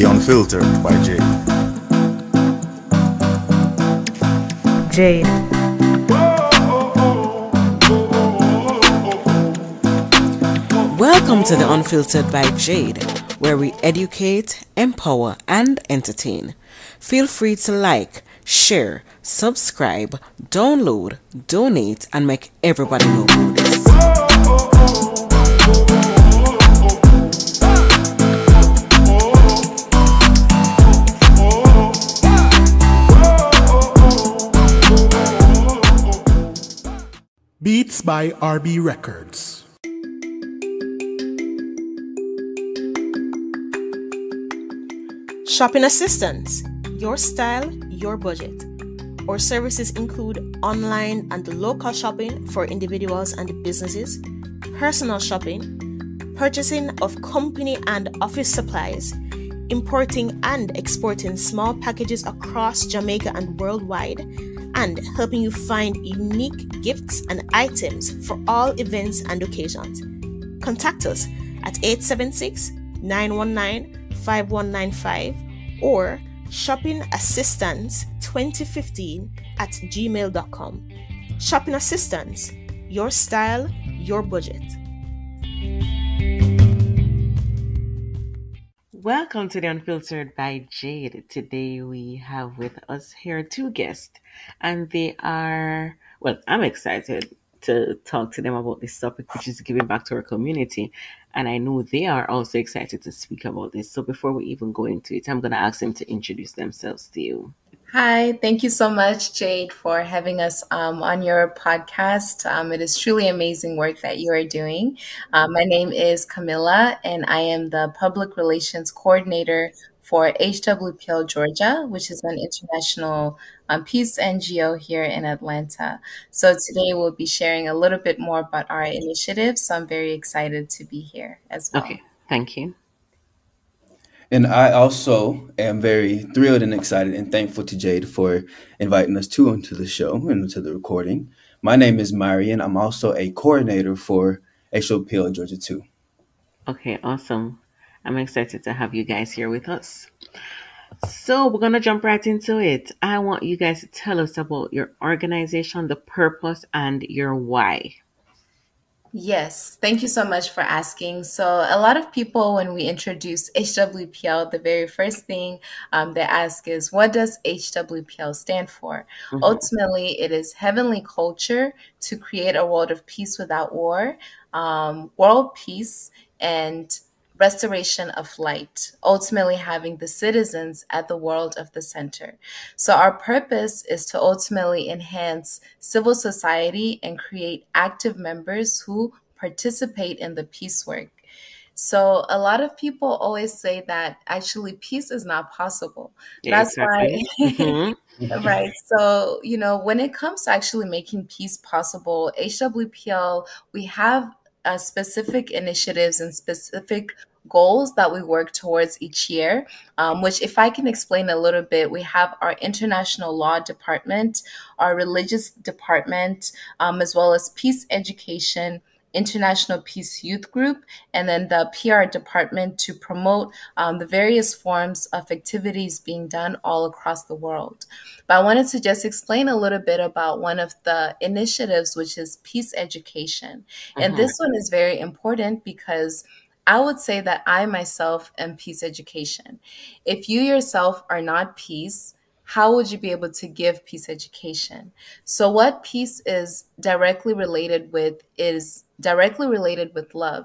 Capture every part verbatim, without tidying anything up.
The Unfiltered by Jade. Jade. Welcome to The Unfiltered by Jade, where we educate, empower, and entertain. Feel free to like, share, subscribe, download, donate, and make everybody know who this is. Beats by R B Records. Shopping assistance, your style, your budget. Our services include online and local shopping for individuals and businesses, personal shopping, purchasing of company and office supplies, importing and exporting small packages across Jamaica and worldwide, and helping you find unique gifts and items for all events and occasions. Contact us at eight seven six, nine one nine, five one nine five or shopping assistance twenty fifteen at gmail dot com. Shopping assistance, your style, your budget. Welcome to The Unfiltered by Jade. Today we have with us here two guests, and they are, well, I'm excited to talk to them about this topic, which is giving back to our community. And I know they are also excited to speak about this. So before we even go into it, I'm going to ask them to introduce themselves to you. Hi, thank you so much, Jade, for having us um, on your podcast. Um, it is truly amazing work that you are doing. Uh, my name is Camilla, and I am the Public Relations Coordinator for H W P L Georgia, which is an international um, peace N G O here in Atlanta. So today we'll be sharing a little bit more about our initiative. So I'm very excited to be here as well. Okay, thank you. And I also am very thrilled and excited and thankful to Jade for inviting us to onto the show and to the recording. My name is Myrian. I'm also a coordinator for H W P L Georgia too. Okay, awesome. I'm excited to have you guys here with us. So we're going to jump right into it. I want you guys to tell us about your organization, the purpose, and your why. Yes, thank you so much for asking. So a lot of people, when we introduce H W P L, the very first thing um, they ask is, what does H W P L stand for? Mm-hmm. Ultimately, it is heavenly culture to create a world of peace without war, um, world peace, and restoration of light, ultimately having the citizens at the world of the center. So our purpose is to ultimately enhance civil society and create active members who participate in the peace work. So a lot of people always say that actually peace is not possible. Yeah, That's exactly. why. Mm-hmm. Right. So, you know, when it comes to actually making peace possible, H W P L, we have Uh, specific initiatives and specific goals that we work towards each year, um, which if I can explain a little bit, we have our international law department, our religious department, um, as well as peace education, international peace youth group, and then the P R department to promote um, the various forms of activities being done all across the world. But I wanted to just explain a little bit about one of the initiatives, which is peace education. Mm-hmm. And this one is very important because I would say that I myself am peace education. If you yourself are not peace, how would you be able to give peace education? So what peace is directly related with is directly related with love.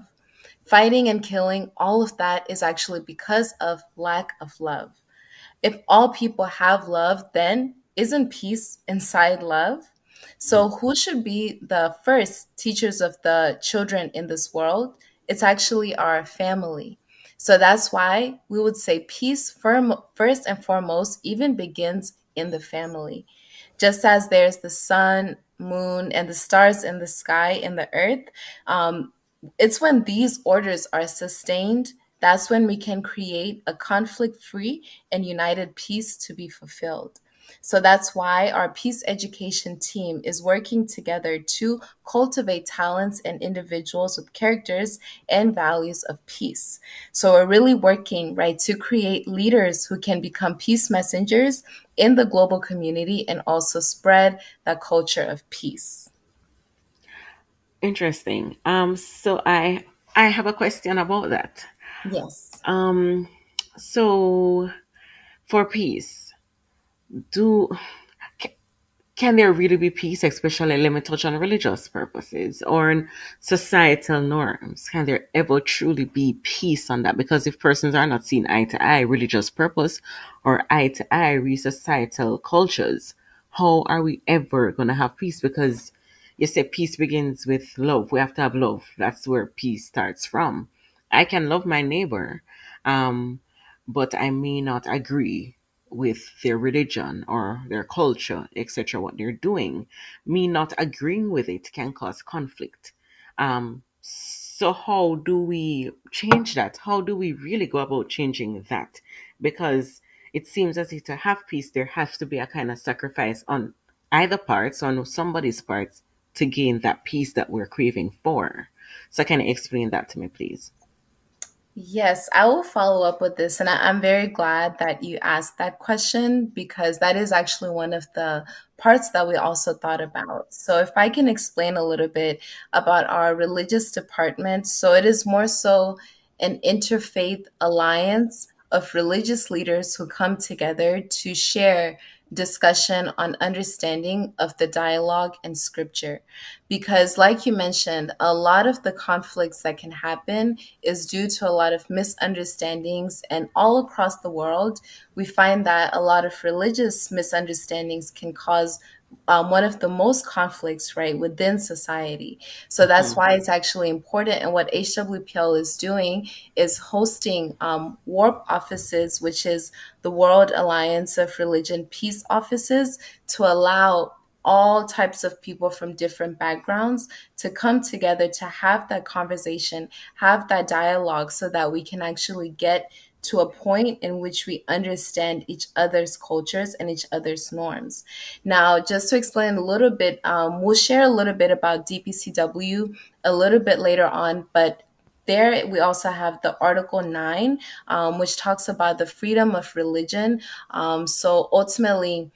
Fighting and killing, all of that is actually because of lack of love. If all people have love, then isn't peace inside love? So who should be the first teachers of the children in this world? It's actually our family. So that's why we would say peace first and foremost even begins in the family. Just as there's the sun, moon, and the stars in the sky and the earth, um, it's when these orders are sustained, that's when we can create a conflict-free and united peace to be fulfilled. So that's why our peace education team is working together to cultivate talents and individuals with characters and values of peace. So we're really working, right, to create leaders who can become peace messengers in the global community and also spread the culture of peace. Interesting. Um, so I I have a question about that. Yes. Um, so for peace, do can, can there really be peace, especially let me touch on religious purposes or in societal norms? Can there ever truly be peace on that? Because if persons are not seen eye to eye, religious purpose or eye to eye with societal cultures, how are we ever going to have peace? Because you said peace begins with love. We have to have love. That's where peace starts from. I can love my neighbor, um, but I may not agree with their religion or their culture, et cetera, what they're doing. Me not agreeing with it can cause conflict. Um, so how do we change that? How do we really go about changing that? Because it seems as if to have peace, there has to be a kind of sacrifice on either parts, on somebody's parts, to gain that peace that we're craving for. So can you explain that to me, please? Yes, I will follow up with this. And I, I'm very glad that you asked that question, because that is actually one of the parts that we also thought about. So if I can explain a little bit about our religious department. So it is more so an interfaith alliance of religious leaders who come together to share discussion on understanding of the dialogue and scripture. Because like you mentioned, a lot of the conflicts that can happen is due to a lot of misunderstandings, and all across the world, we find that a lot of religious misunderstandings can cause Um, one of the most conflicts, right, within society. So that's mm-hmm. why it's actually important. And what H W P L is doing is hosting um, WARP offices, which is the World Alliance of Religion Peace Offices, to allow all types of people from different backgrounds to come together to have that conversation, have that dialogue, so that we can actually get to a point in which we understand each other's cultures and each other's norms. Now, just to explain a little bit, um, we'll share a little bit about D P C W a little bit later on, but there we also have the Article nine, um, which talks about the freedom of religion. Um, so ultimately,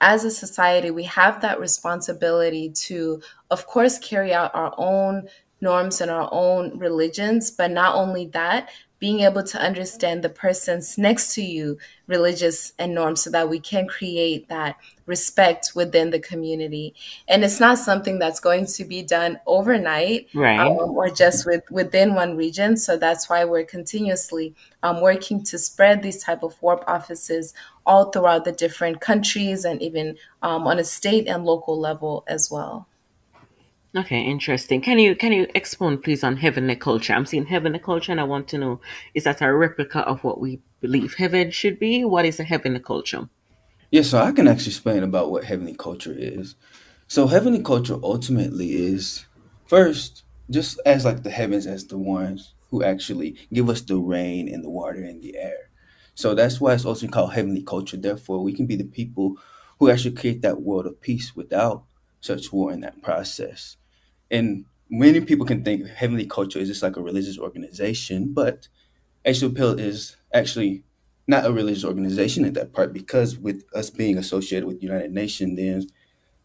as a society, we have that responsibility to, of course, carry out our own norms and our own religions, but not only that, being able to understand the persons next to you, religious and norms, so that we can create that respect within the community. And it's not something that's going to be done overnight, right, um, or just with, within one region. So that's why we're continuously um, working to spread these type of WARP offices all throughout the different countries, and even um, on a state and local level as well. Okay, interesting. Can you can you expound, please, on heavenly culture? I'm seeing heavenly culture, and I want to know, is that a replica of what we believe heaven should be? What is a heavenly culture? Yeah, so I can actually explain about what heavenly culture is. So heavenly culture ultimately is, first, just as like the heavens as the ones who actually give us the rain and the water and the air. So that's why it's also called heavenly culture. Therefore, we can be the people who actually create that world of peace without such war in that process. And many people can think heavenly culture is just like a religious organization, but H W P L is actually not a religious organization at that part, because with us being associated with United Nations, then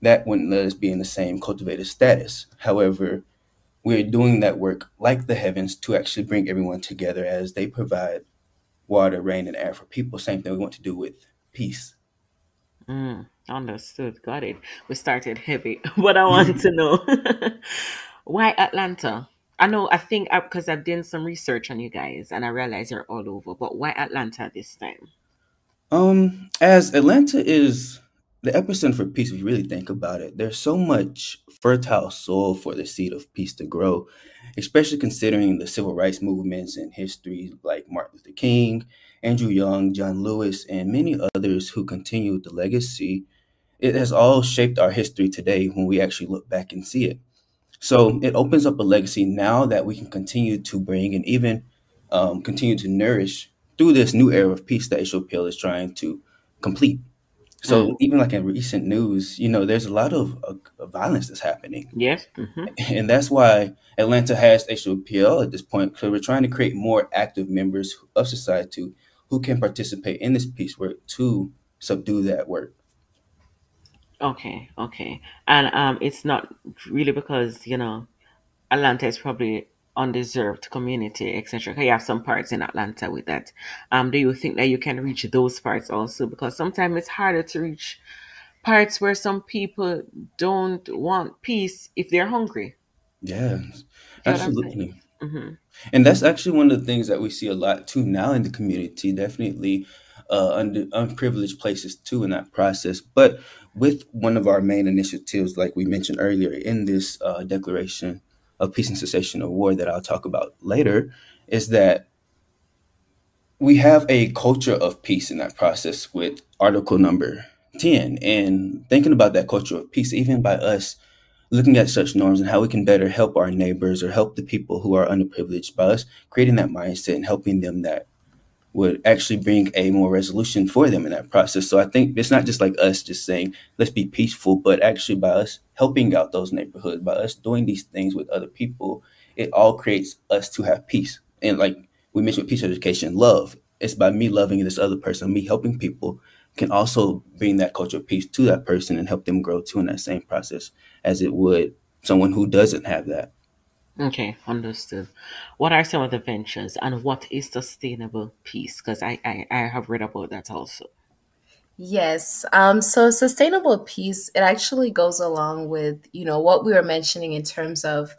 that wouldn't let us be in the same cultivated status. However, we're doing that work like the heavens to actually bring everyone together as they provide water, rain, and air for people. Same thing we want to do with peace. Mm. Understood. Got it. We started heavy, but I want to know why Atlanta? I know, I think because I've done some research on you guys and I realize you're all over, but why Atlanta this time? Um, as Atlanta is the epicenter for peace, if you really think about it, there's so much fertile soil for the seed of peace to grow, especially considering the civil rights movements and histories like Martin Luther King, Andrew Young, John Lewis, and many others who continued the legacy. It has all shaped our history today when we actually look back and see it. So it opens up a legacy now that we can continue to bring and even um, continue to nourish through this new era of peace that H W P L is trying to complete. So mm. even like in recent news, you know, there's a lot of uh, violence that's happening. Yes. Mm-hmm. And that's why Atlanta has H W P L at this point, because we're trying to create more active members of society who can participate in this peace work to subdue that work. Okay. Okay. And um, it's not really because, you know, Atlanta is probably undeserved community, et cetera. You have some parts in Atlanta with that. Um, do you think that you can reach those parts also? Because sometimes it's harder to reach parts where some people don't want peace if they're hungry. Yeah, absolutely. Mm-hmm. And that's actually one of the things that we see a lot too now in the community. Definitely uh, under unprivileged places too in that process. But with one of our main initiatives, like we mentioned earlier in this uh, declaration of peace and cessation of war that I'll talk about later, is that we have a culture of peace in that process with article number ten, and thinking about that culture of peace, even by us looking at such norms and how we can better help our neighbors or help the people who are underprivileged, by us creating that mindset and helping them, that would actually bring a more resolution for them in that process. So I think it's not just like us just saying, let's be peaceful, but actually by us helping out those neighborhoods, by us doing these things with other people, it all creates us to have peace. And like we mentioned, peace education, love. It's by me loving this other person, me helping people, can also bring that culture of peace to that person and help them grow too in that same process as it would someone who doesn't have that. Okay, understood. What are some of the ventures, and what is sustainable peace? Because I, I, I have read about that also. Yes. Um, so sustainable peace, it actually goes along with, you know, what we were mentioning in terms of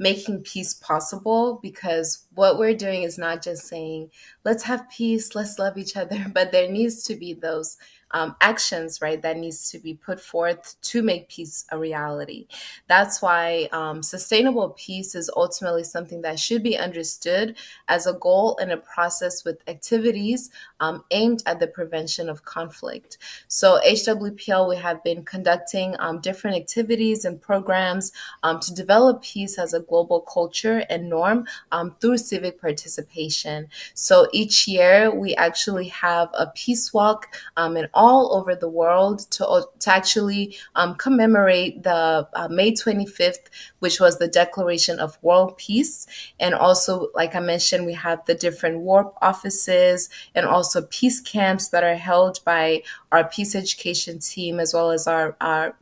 making peace possible, because what we're doing is not just saying, let's have peace, let's love each other, but there needs to be those Um, actions, right, that needs to be put forth to make peace a reality. That's why um, sustainable peace is ultimately something that should be understood as a goal and a process with activities um, aimed at the prevention of conflict. So H W P L, we have been conducting um, different activities and programs um, to develop peace as a global culture and norm um, through civic participation. So each year we actually have a peace walk um, in all over the world to, to actually um, commemorate the uh, May twenty-fifth, which was the Declaration of World Peace. And also, like I mentioned, we have the different WARP offices and also peace camps that are held by our peace education team, as well as our, our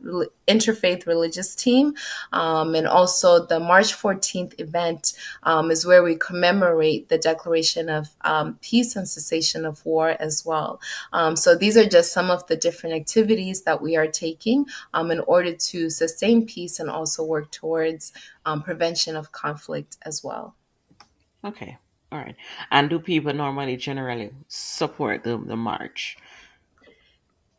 interfaith religious team. Um, and also the March fourteenth event um, is where we commemorate the Declaration of um, Peace and Cessation of War as well. Um, so these are just some of the different activities that we are taking um, in order to sustain peace and also work towards um, prevention of conflict as well. Okay. All right. And do people normally generally support the, the march?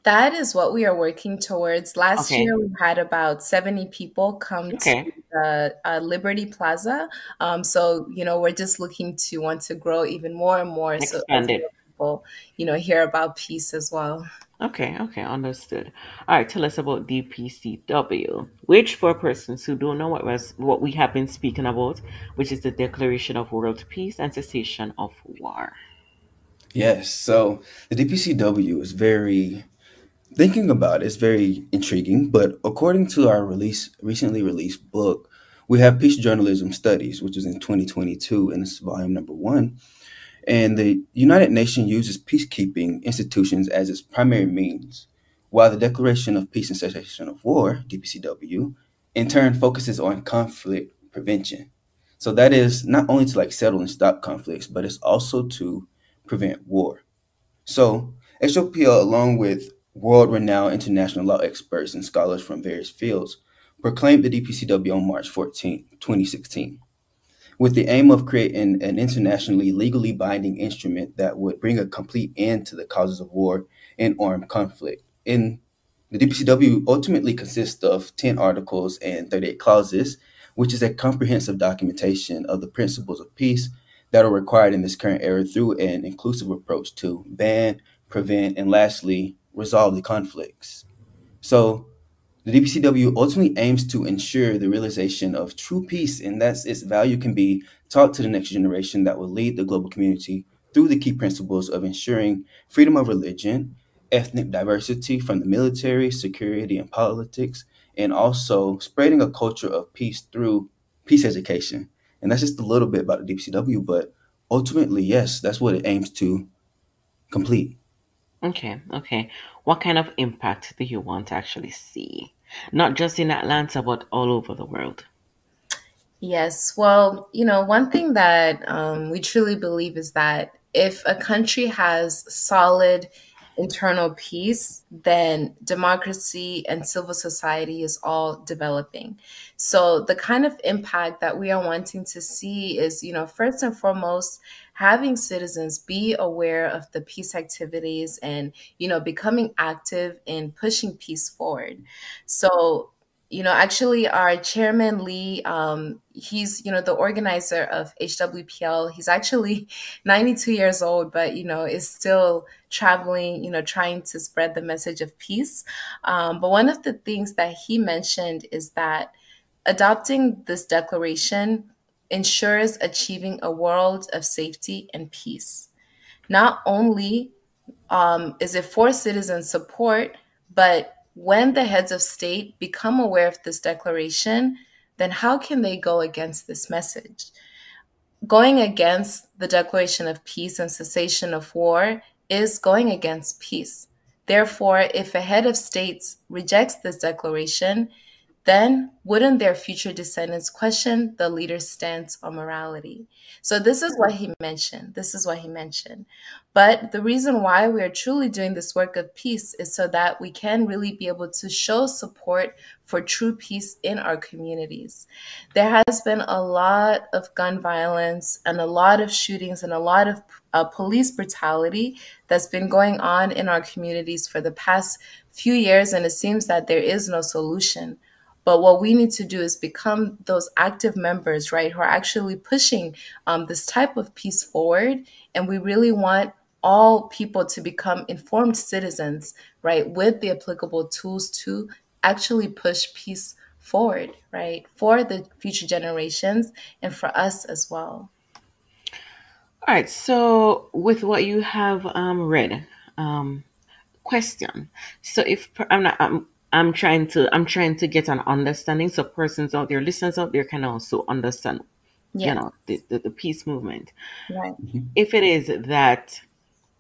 That is what we are working towards. Last okay. year, we had about seventy people come okay. to the uh, Liberty Plaza. Um, so, you know, we're just looking to want to grow even more and more. Expand so it. People, you know, hear about peace as well. Okay, okay, understood. All right, tell us about D P C W, which, for persons who don't know what was what we have been speaking about, which is the Declaration of World Peace and Cessation of War. Yes, so the D P C W is very... Thinking about it, it's very intriguing, but according to our release recently released book, we have Peace Journalism Studies, which is in twenty twenty-two, and it's volume number one. And the United Nations uses peacekeeping institutions as its primary means, while the Declaration of Peace and Cessation of War, D P C W, in turn focuses on conflict prevention. So that is not only to like settle and stop conflicts, but it's also to prevent war. So H W P L, along with world-renowned international law experts and scholars from various fields, proclaimed the D P C W on March fourteenth, twenty sixteen, with the aim of creating an internationally legally binding instrument that would bring a complete end to the causes of war and armed conflict. And the D P C W ultimately consists of ten articles and thirty-eight clauses, which is a comprehensive documentation of the principles of peace that are required in this current era through an inclusive approach to ban, prevent, and lastly, resolve the conflicts. So the D P C W ultimately aims to ensure the realization of true peace, and that's its value can be taught to the next generation that will lead the global community through the key principles of ensuring freedom of religion ethnic diversity from the military, security, and politics, and also spreading a culture of peace through peace education. And that's just a little bit about the D P C W, but ultimately, yes, that's what it aims to complete. Okay, okay. What kind of impact do you want to actually see? Not just in Atlanta, but all over the world. Yes, well, you know, one thing that um, we truly believe is that if a country has solid internal peace, then democracy and civil society is all developing. So the kind of impact that we are wanting to see is, you know, first and foremost, having citizens be aware of the peace activities and, you know, becoming active in pushing peace forward. So, you know, actually our chairman Lee, um, he's, you know, the organizer of H W P L. He's actually ninety-two years old, but, you know, is still traveling, you know, trying to spread the message of peace. Um, but one of the things that he mentioned is that adopting this declaration ensures achieving a world of safety and peace. Not only um, is it for citizen support, but when the heads of state become aware of this declaration, then how can they go against this message? Going against the Declaration of Peace and Cessation of War is going against peace. Therefore, if a head of states rejects this declaration, then wouldn't their future descendants question the leader's stance on morality? So this is what he mentioned. This is what he mentioned. But the reason why we are truly doing this work of peace is so that we can really be able to show support for true peace in our communities. There has been a lot of gun violence and a lot of shootings and a lot of uh, police brutality that's been going on in our communities for the past few years, and it seems that there is no solution. But what we need to do is become those active members, right, who are actually pushing um, this type of peace forward. And we really want all people to become informed citizens, right, with the applicable tools to actually push peace forward, right, for the future generations and for us as well. All right. So with what you have um, read, um, question. So if I'm not... I'm, I'm trying to I'm trying to get an understanding so persons out there, listeners out there, can also understand, yes, you know, the, the, the peace movement. Right. If it is that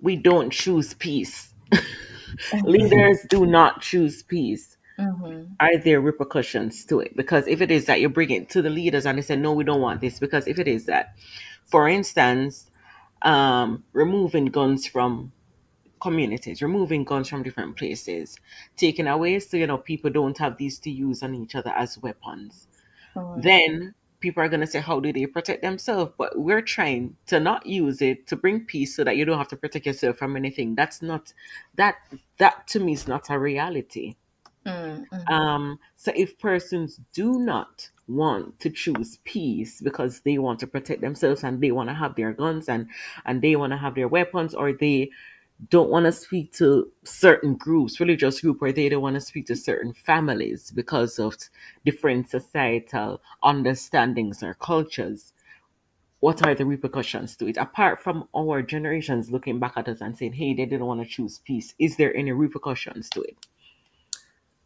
we don't choose peace, mm-hmm. leaders do not choose peace, mm-hmm. are there repercussions to it? Because if it is that you bring it to the leaders and they say, no, we don't want this, because if it is that, for instance, um, removing guns from communities, removing guns from different places, taking away so, you know, people don't have these to use on each other as weapons. Oh. Then people are going to say, how do they protect themselves? But we're trying to not use it to bring peace so that you don't have to protect yourself from anything. That's not, that, that to me is not a reality. Mm-hmm. Um, so if persons do not want to choose peace because they want to protect themselves and they want to have their guns and, and they want to have their weapons, or they don't want to speak to certain groups, religious group, or they don't want to speak to certain families because of different societal understandings or cultures, what are the repercussions to it? Apart from our generations looking back at us and saying, hey, they didn't want to choose peace, is there any repercussions to it?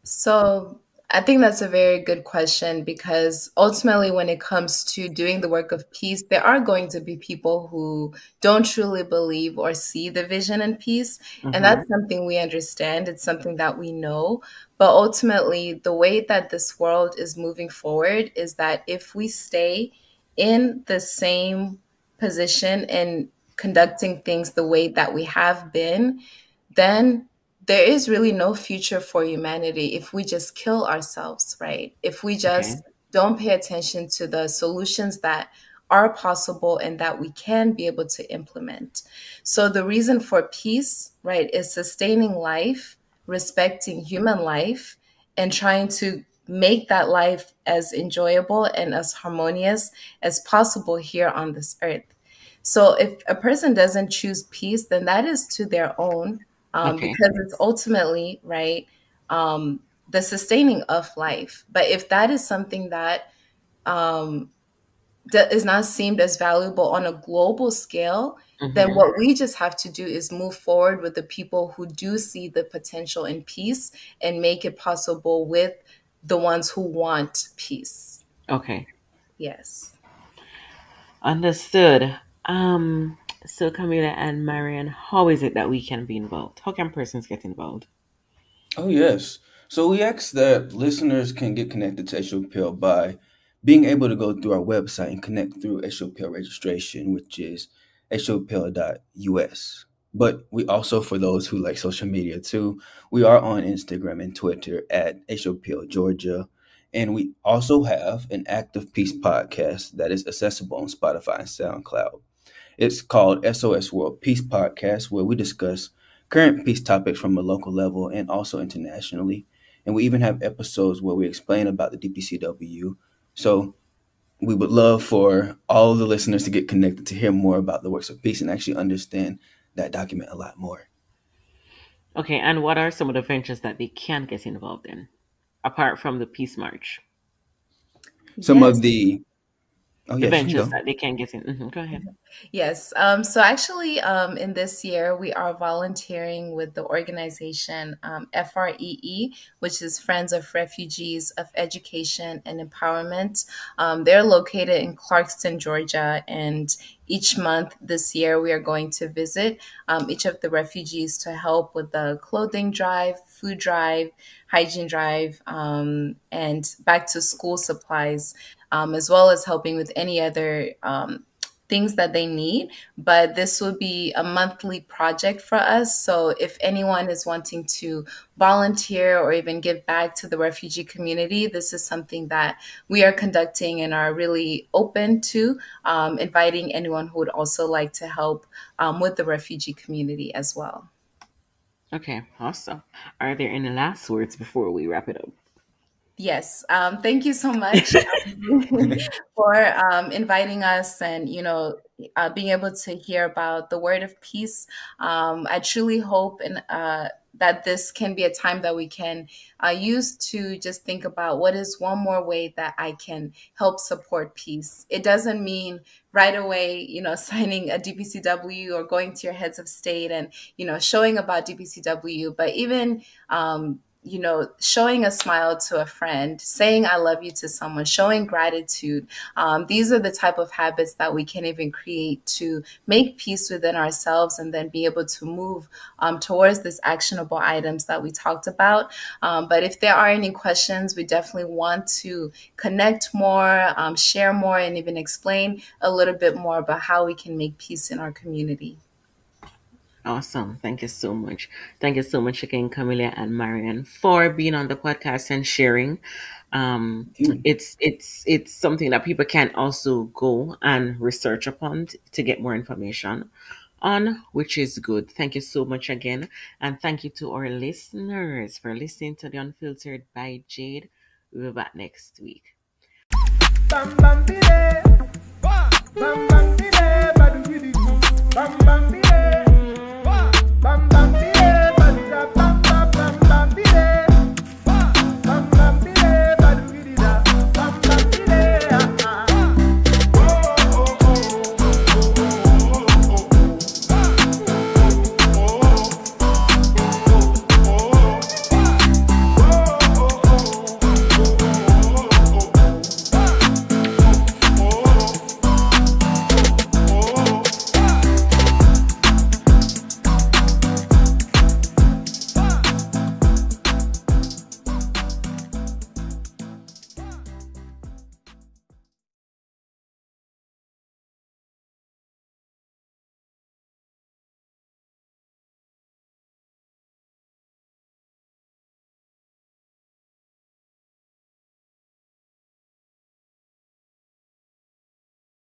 So I think that's a very good question, because ultimately when it comes to doing the work of peace, there are going to be people who don't truly believe or see the vision in peace. Mm-hmm. And that's something we understand. It's something that we know. But ultimately, the way that this world is moving forward is that if we stay in the same position and conducting things the way that we have been, then there is really no future for humanity if we just kill ourselves, right? If we just okay. don't pay attention to the solutions that are possible and that we can be able to implement. So the reason for peace, right, is sustaining life, respecting human life, and trying to make that life as enjoyable and as harmonious as possible here on this earth. So if a person doesn't choose peace, then that is to their own. Um, okay. Because it's ultimately, right, um, the sustaining of life. But if that is something that um, is not seen as valuable on a global scale, mm-hmm. then what we just have to do is move forward with the people who do see the potential in peace and make it possible with the ones who want peace. Okay. Yes. Understood. Um, so Camilla and Myrian, how is it that we can be involved? How can persons get involved? Oh, yes. So we ask that listeners can get connected to H W P L by being able to go through our website and connect through H W P L registration, which is h w p l dot u s. But we also, for those who like social media too, we are on Instagram and Twitter at H W P L Georgia. And we also have an Active Peace podcast that is accessible on Spotify and SoundCloud. It's called S O S World Peace Podcast, where we discuss current peace topics from a local level and also internationally. And we even have episodes where we explain about the D P C W. So we would love for all of the listeners to get connected to hear more about the works of peace and actually understand that document a lot more. Okay, and what are some of the ventures that they can get involved in, apart from the Peace March? Some yes. of the... Oh, yes, ventures that they can get in. Mm-hmm. Go ahead. Yes. Um, so actually, um, in this year, we are volunteering with the organization um, F R E E, which is Friends of Refugees of Education and Empowerment. Um, they're located in Clarkston, Georgia, and each month this year, we are going to visit um, each of the refugees to help with the clothing drive, food drive, hygiene drive, um, and back to school supplies, um, as well as helping with any other um, things that they need. But this will be a monthly project for us. So if anyone is wanting to volunteer or even give back to the refugee community, this is something that we are conducting and are really open to, um, inviting anyone who would also like to help um, with the refugee community as well. Okay, awesome. Are there any last words before we wrap it up? Yes. Um, thank you so much um, for um, inviting us and, you know, uh, being able to hear about the word of peace. Um, I truly hope and uh, that this can be a time that we can uh, use to just think about what is one more way that I can help support peace. It doesn't mean right away, you know, signing a D P C W or going to your heads of state and, you know, showing about D P C W, but even, um, you know, showing a smile to a friend, saying I love you to someone, showing gratitude. Um, these are the type of habits that we can even create to make peace within ourselves and then be able to move um, towards these actionable items that we talked about. Um, but if there are any questions, we definitely want to connect more, um, share more, and even explain a little bit more about how we can make peace in our community. Awesome. Thank you so much. Thank you so much again, Camilla and Myrian, for being on the podcast and sharing. Um, mm. It's it's it's something that people can also go and research upon t- to get more information on, which is good. Thank you so much again. And thank you to our listeners for listening to The Unfiltered by Jade. We'll be back next week. Bam, bam, bam, bam, bam, bam, bam, bam, bam, bam, bam,